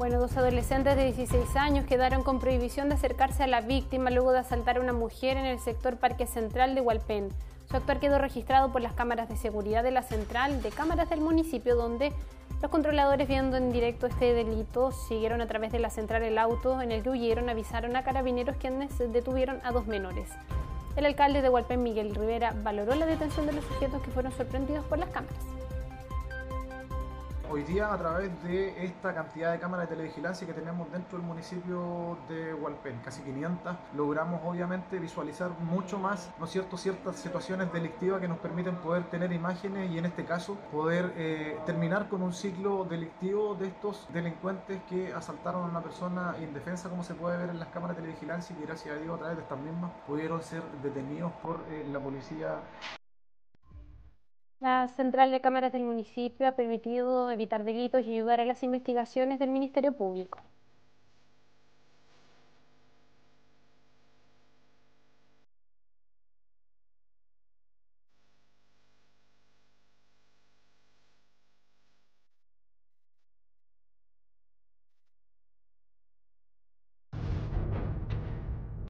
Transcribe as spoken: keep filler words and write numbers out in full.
Bueno, dos adolescentes de dieciséis años quedaron con prohibición de acercarse a la víctima luego de asaltar a una mujer en el sector Parque Central de Hualpén. Su actuar quedó registrado por las cámaras de seguridad de la central de cámaras del municipio, donde los controladores, viendo en directo este delito, siguieron a través de la central el auto en el que huyeron, avisaron a Carabineros, quienes detuvieron a dos menores. El alcalde de Hualpén, Miguel Rivera, valoró la detención de los sujetos que fueron sorprendidos por las cámaras. Hoy día, a través de esta cantidad de cámaras de televigilancia que tenemos dentro del municipio de Hualpén, casi quinientas, logramos obviamente visualizar mucho más, ¿no es cierto?, ciertas situaciones delictivas que nos permiten poder tener imágenes y en este caso poder eh, terminar con un ciclo delictivo de estos delincuentes que asaltaron a una persona indefensa, como se puede ver en las cámaras de televigilancia, y gracias a Dios a través de estas mismas pudieron ser detenidos por eh, la policía. La central de cámaras del municipio ha permitido evitar delitos y ayudar a las investigaciones del Ministerio Público.